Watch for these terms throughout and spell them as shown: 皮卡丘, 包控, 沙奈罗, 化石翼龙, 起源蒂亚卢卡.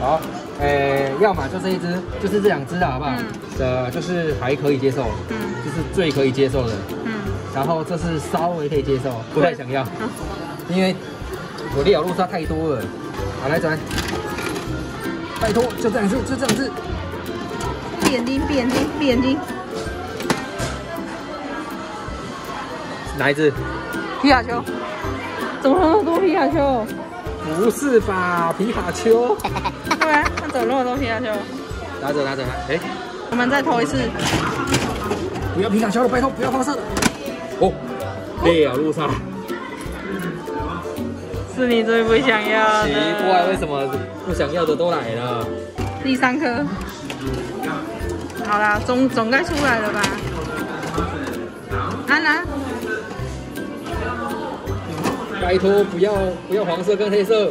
好，要么就这一只，就是这两只啦，好不好？就是还可以接受，就是最可以接受的。然后这是稍微可以接受，不太想要，因为我的咬路杀太多了。好，来转，拜托，就这两只，就这两只。闭眼睛，闭眼睛，闭眼睛。哪一只？皮卡丘。怎么那么多皮卡丘？ 不是吧，皮卡丘？对啊，他走那么多皮卡丘。拿着拿着，哎，我们再投一次。不要皮卡丘了，拜托，不要发射了。哦，对啊，路上。是你最不想要的。奇怪，为什么不想要的都来了？第三颗。好啦，总该出来了吧？安娜。 拜托，不要黄色跟黑色，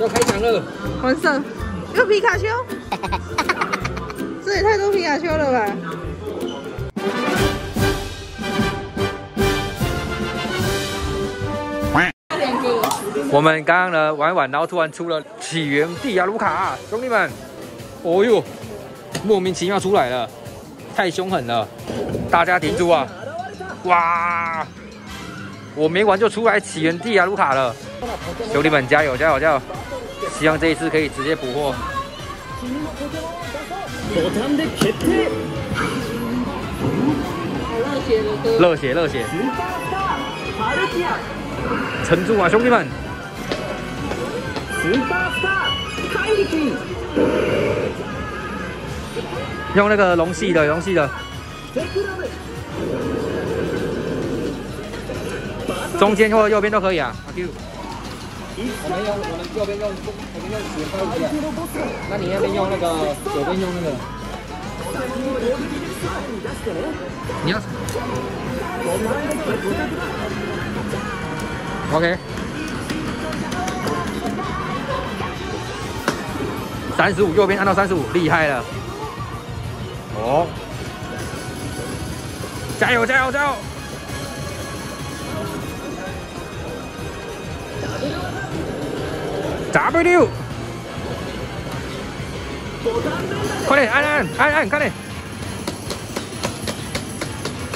要开奖了。黄色，又皮卡丘，这也太多皮卡丘了吧！我们刚刚呢玩一玩，然后突然出了起源蒂亚卢卡，兄弟们，哦呦，莫名其妙出来了，太凶狠了，大家停住啊！哇！ 我没玩就出来起源蒂亚卢卡了，兄弟们加油加油加油！希望这一次可以直接捕获。热血热血！撑住啊，兄弟们！用那个龙系的，龙系的。 中间或右边都可以啊。阿 Q， 我们右边用，我们用斜抛一下。那你那边用那个，左边用那个。你要。OK。35，右边按到35，厉害了。哦。加油加油加油！ W， 快点按按按按，快点！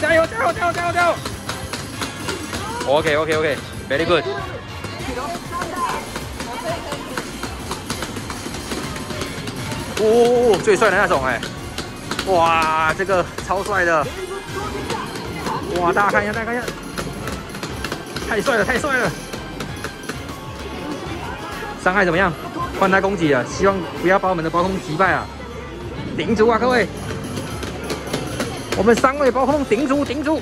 加油加油加油加油加油 ！OK OK OK， very good。哦，最帅的那种哎！哇，这个超帅的！哇，大家看一下，大家看一下，太帅了太帅了！ 伤害怎么样？换他攻击了，希望不要把我们的包控击败啊！顶住啊，各位！我们三位包控顶住，顶住！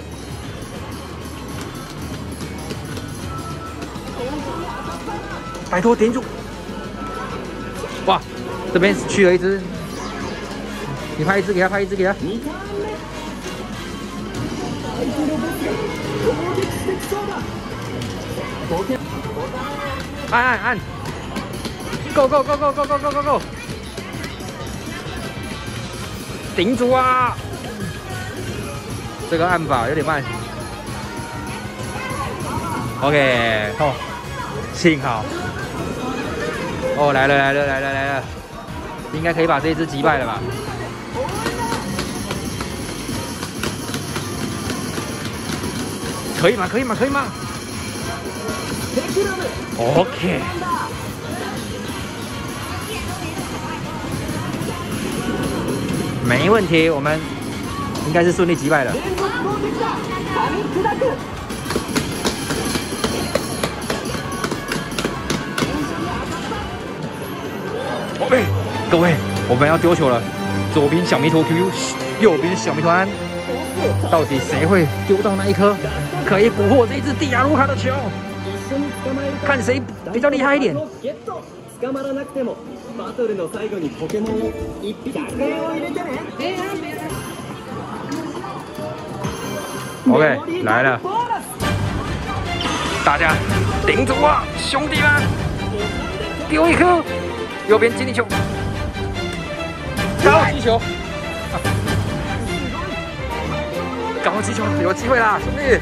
拜托顶住！哇，这边去了一只，你拍一只给他，拍一只给他。按按按！ Go go go go go go go go go！ 顶住啊！这个按法有点慢。OK， 哦，幸好。哦，来了来了来了来了，应该可以把这一只击败了吧？可以吗？可以吗？可以吗 ？OK。 没问题，我们应该是顺利击败了。宝贝，各位，我们要丢球了。左边小迷途 QQ， 右边小迷途安，到底谁会丢到那一颗可以捕获这只蒂亚卢卡的球？看谁比较厉害一点。 捕まらなくてもバトルの最後にポケモンを一匹だけを入れてね。OK， 来了，大家顶住啊，兄弟们！丢一颗，右边接力球，高级球，高级球有机会啦，兄弟！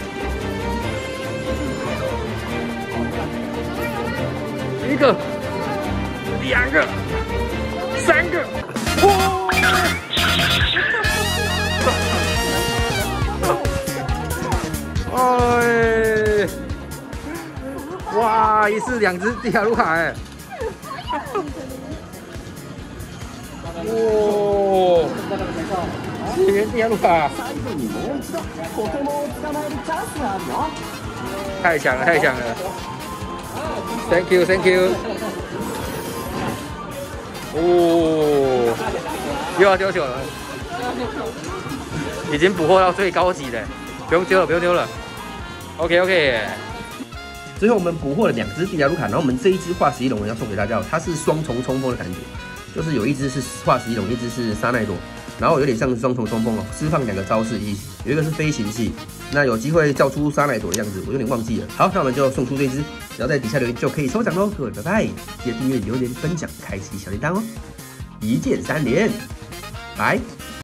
一个。 两个，三个。哎，哇，也是两只掉入海。哇，全掉入海。太强了，太强了。Thank you, thank you。 哦，又要丢球了，已经捕获到最高级的，不用丢了，不用丢了。OK。最后我们捕获了两只蒂达卢卡，然后我们这一只化石翼龙要送给大家，它是双重冲锋的感觉，就是有一只是化石翼龙，一只是沙奈罗，然后有点像双重冲锋哦，释放两个招式，有一个是飞行系，那有机会叫出沙奈罗的样子，我有点忘记了。好，那我们就送出这只。 只要在底下留言就可以抽奖喽，各位拜拜！记得订阅、留言、分享、开启小铃铛哦，一键3连，拜。